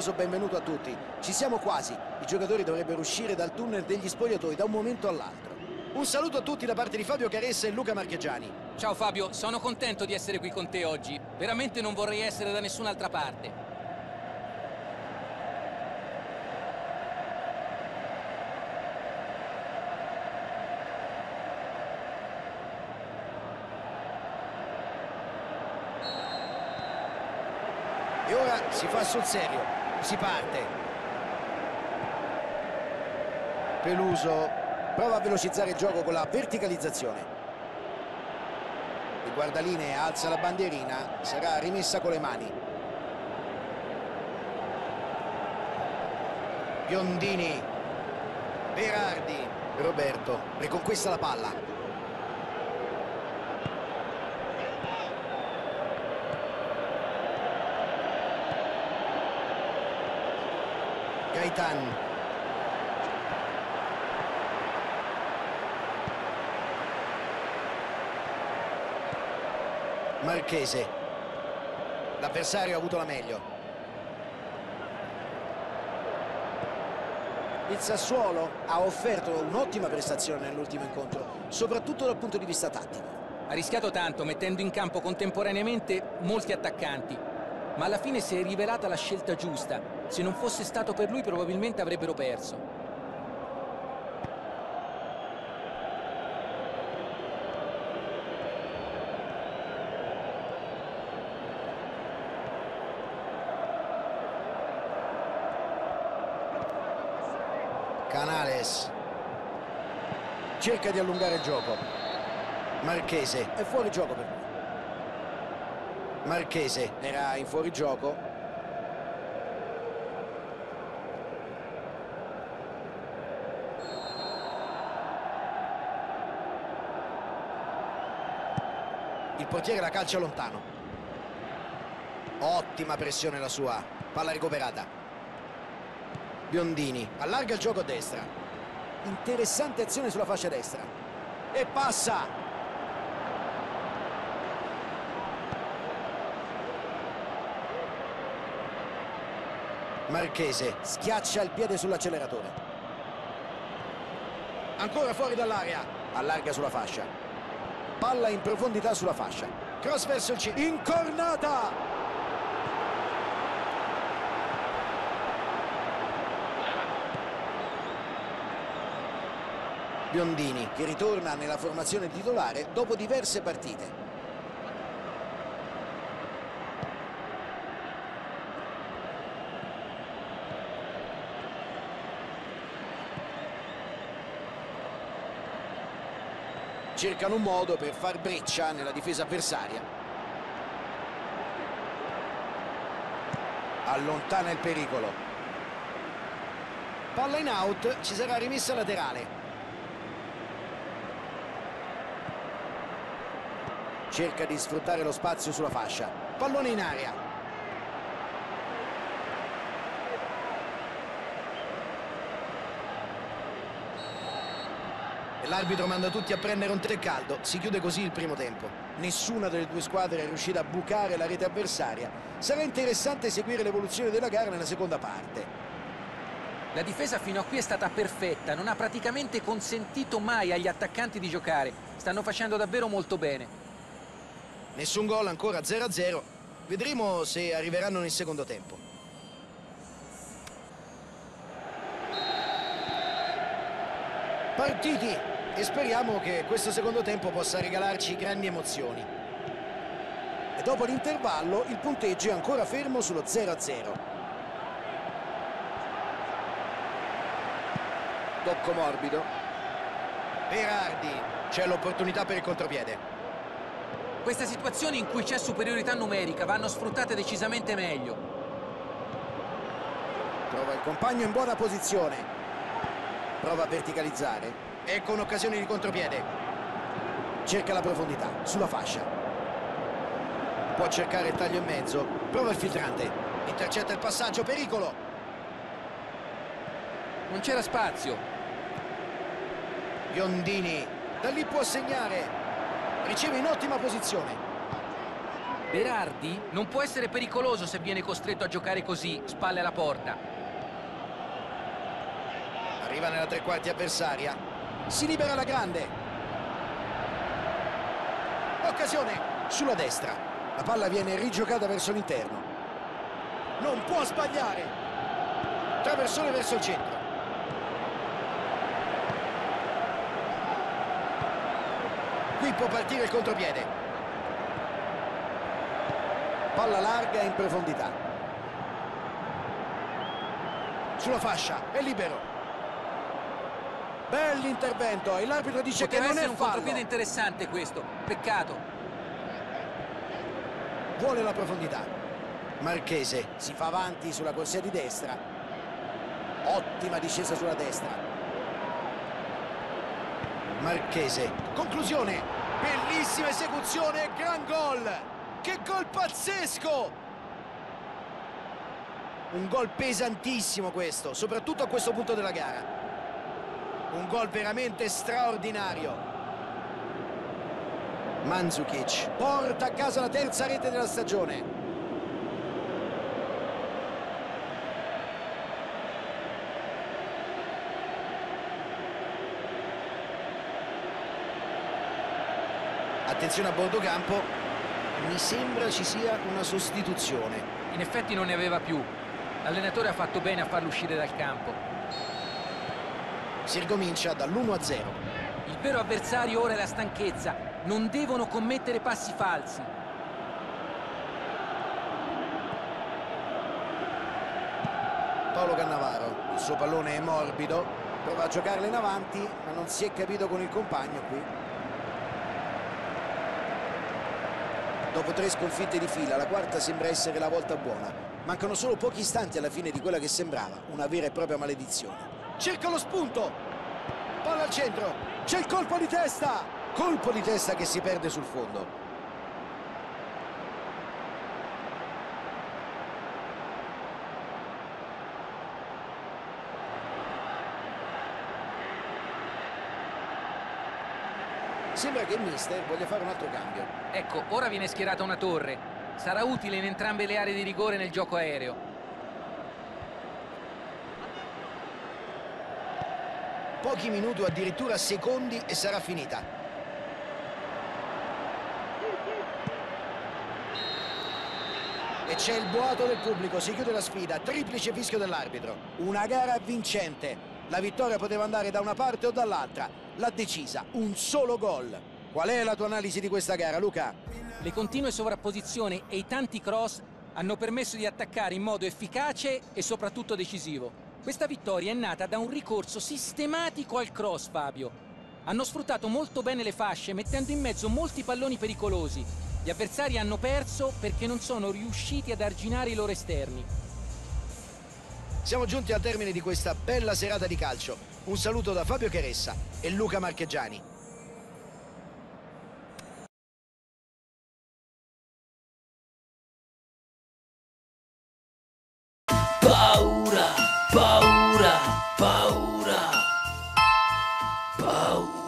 caloroso benvenuto a tutti. Ci siamo quasi, i giocatori dovrebbero uscire dal tunnel degli spogliatoi da un momento all'altro. Un saluto a tutti da parte di Fabio Caressa e Luca Marcheggiani. Ciao Fabio, sono contento di essere qui con te oggi. Veramente non vorrei essere da nessun'altra parte. E ora si fa sul serio, si parte. Peluso prova a velocizzare il gioco con la verticalizzazione. Il guardalinee alza la bandierina, sarà rimessa con le mani. Biondini, Berardi, Roberto riconquista la palla. Gaetan. Marchese. L'avversario ha avuto la meglio. Il Sassuolo ha offerto un'ottima prestazione nell'ultimo incontro, soprattutto dal punto di vista tattico. Ha rischiato tanto mettendo in campo contemporaneamente molti attaccanti, ma alla fine si è rivelata la scelta giusta. Se non fosse stato per lui probabilmente avrebbero perso. Canales cerca di allungare il gioco. Marchese è fuori gioco per lui. Marchese era in fuorigioco. Il portiere la calcia lontano. Ottima pressione la sua. Palla recuperata. Biondini allarga il gioco a destra. Interessante azione sulla fascia destra. E passa. Marchese schiaccia il piede sull'acceleratore. Ancora fuori dall'area. Allarga sulla fascia. Palla in profondità sulla fascia. Cross verso il centro. Incornata! Biondini che ritorna nella formazione titolare dopo diverse partite. Cercano un modo per far breccia nella difesa avversaria. Allontana il pericolo. Palla in out, ci sarà rimessa laterale. Cerca di sfruttare lo spazio sulla fascia. Pallone in aria. L'arbitro manda tutti a prendere un tè caldo, si chiude così il primo tempo. Nessuna delle due squadre è riuscita a bucare la rete avversaria. Sarà interessante seguire l'evoluzione della gara nella seconda parte. La difesa fino a qui è stata perfetta, non ha praticamente consentito mai agli attaccanti di giocare. Stanno facendo davvero molto bene. Nessun gol ancora, 0-0. Vedremo se arriveranno nel secondo tempo. Partiti! E speriamo che questo secondo tempo possa regalarci grandi emozioni. E dopo l'intervallo il punteggio è ancora fermo sullo 0-0. Tocco morbido. Berardi, c'è l'opportunità per il contropiede. Queste situazioni in cui c'è superiorità numerica vanno sfruttate decisamente meglio. Trova il compagno in buona posizione. Prova a verticalizzare. E con occasione di contropiede. Cerca la profondità sulla fascia. Può cercare il taglio in mezzo. Prova il filtrante. Intercetta il passaggio. Pericolo. Non c'era spazio. Biondini. Da lì può segnare. Riceve in ottima posizione. Berardi non può essere pericoloso se viene costretto a giocare così, spalle alla porta. Arriva nella tre quarti avversaria, si libera alla grande. Occasione sulla destra, la palla viene rigiocata verso l'interno. Non può sbagliare, traversone verso il centro. Qui può partire il contropiede. Palla larga in profondità. Sulla fascia, è libero. Bell'intervento e l'arbitro dice che non è fallo. Un contropiede interessante questo, peccato. Vuole la profondità. Marchese si fa avanti sulla corsia di destra. Ottima discesa sulla destra. Marchese, conclusione. Bellissima esecuzione, gran gol. Che gol pazzesco! Un gol pesantissimo questo, soprattutto a questo punto della gara. Un gol veramente straordinario. Mandzukic porta a casa la terza rete della stagione. Attenzione a bordo campo. Mi sembra ci sia una sostituzione. In effetti non ne aveva più. L'allenatore ha fatto bene a farlo uscire dal campo. Si ricomincia dall'1-0. Il vero avversario ora è la stanchezza. Non devono commettere passi falsi. Paolo Cannavaro, il suo pallone è morbido. Prova a giocarla in avanti, ma non si è capito con il compagno qui. Dopo 3 sconfitte di fila, la quarta sembra essere la volta buona. Mancano solo pochi istanti alla fine di quella che sembrava una vera e propria maledizione. Cerca lo spunto! Palla al centro! C'è il colpo di testa! Colpo di testa che si perde sul fondo. Sembra che il mister voglia fare un altro cambio. Ecco, ora viene schierata una torre. Sarà utile in entrambe le aree di rigore nel gioco aereo. Pochi minuti, addirittura secondi, e sarà finita. E c'è il boato del pubblico, si chiude la sfida, triplice fischio dell'arbitro. Una gara vincente. La vittoria poteva andare da una parte o dall'altra, l'ha decisa un solo gol. Qual è la tua analisi di questa gara, Luca? Le continue sovrapposizioni e i tanti cross hanno permesso di attaccare in modo efficace e soprattutto decisivo. Questa vittoria è nata da un ricorso sistematico al cross, Fabio. Hanno sfruttato molto bene le fasce, mettendo in mezzo molti palloni pericolosi. Gli avversari hanno perso perché non sono riusciti ad arginare i loro esterni. Siamo giunti al termine di questa bella serata di calcio. Un saluto da Fabio Caressa e Luca Marcheggiani. Paura, paura, paura, paura.